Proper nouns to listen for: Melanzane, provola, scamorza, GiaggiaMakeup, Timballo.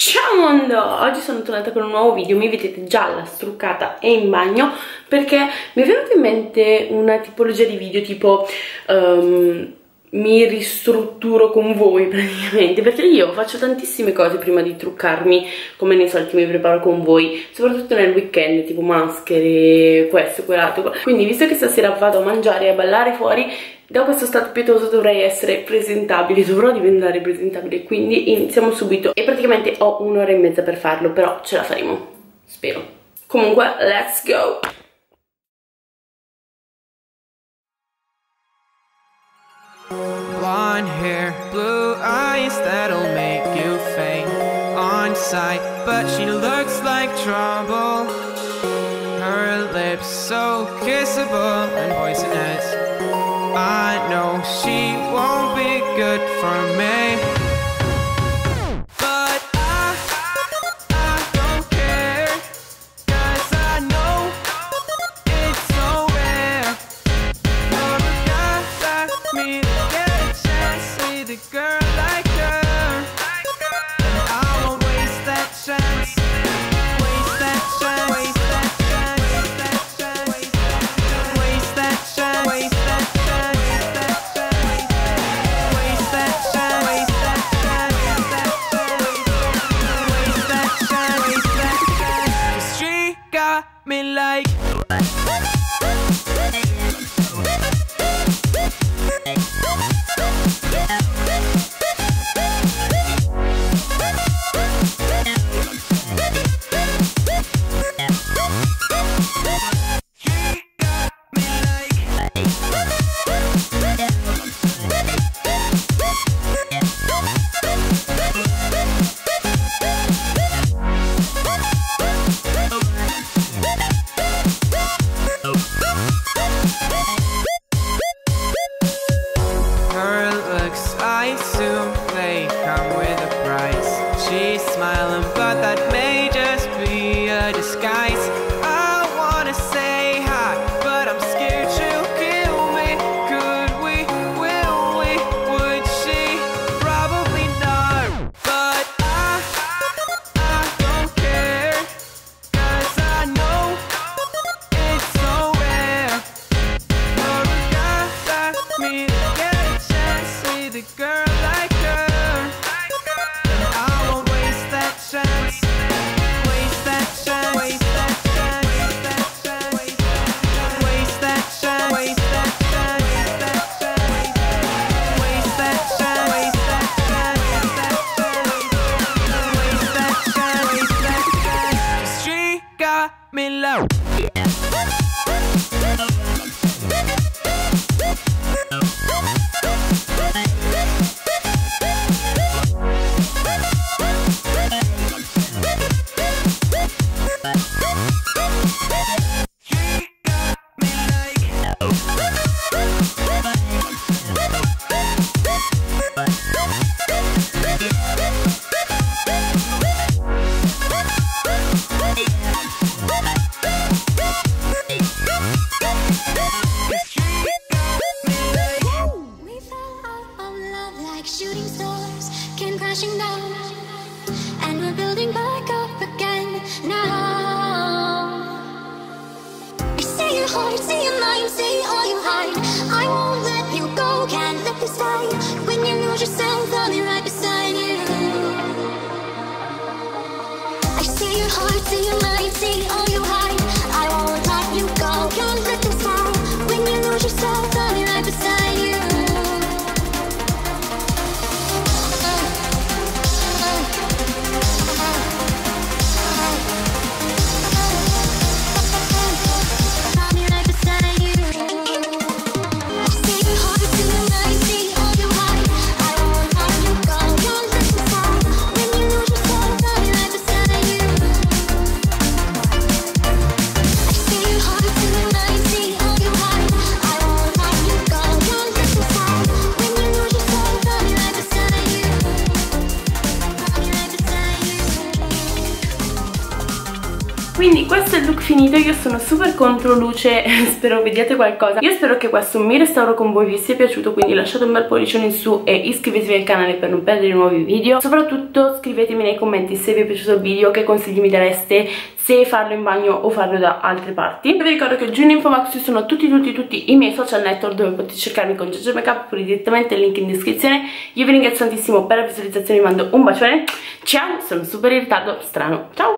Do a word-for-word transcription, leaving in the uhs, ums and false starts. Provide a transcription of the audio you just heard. Ciao mondo! Oggi sono tornata con un nuovo video, mi vedete gialla, struccata e in bagno perché mi è venuta in mente una tipologia di video tipo um, mi ristrutturo con voi praticamente, perché io faccio tantissime cose prima di truccarmi, come nei soliti mi preparo con voi, soprattutto nel weekend, tipo maschere, questo, quell'altro. Quindi visto che stasera vado a mangiare e a ballare fuori, da questo stato pietoso dovrei essere presentabile, dovrò diventare presentabile, quindi iniziamo subito. E praticamente ho un'ora e mezza per farlo, però ce la faremo, spero. Comunque, let's go! Blonde hair, blue eyes, that'll make you faint on sight, but she looks like trouble. Her lips so kissable and poisonous. I know she won't be good for me, but I, I don't care, 'cause I know it's so rare for a guy like me to get a chance to see the girl like her, and I won't waste that chance. Quindi questo è il look finito, io sono super contro luce, spero vediate qualcosa. Io spero che questo mi restauro con voi vi sia piaciuto, quindi lasciate un bel pollicione in su e iscrivetevi al canale per non perdere nuovi video. Soprattutto scrivetemi nei commenti se vi è piaciuto il video, che consigli mi dareste, se farlo in bagno o farlo da altre parti. Vi ricordo che giù in info box ci sono tutti tutti tutti i miei social network dove potete cercarmi con GiaggiaMakeup, oppure direttamente il link in descrizione. Io vi ringrazio tantissimo per la visualizzazione, vi mando un bacione, ciao, sono super in ritardo, strano, ciao!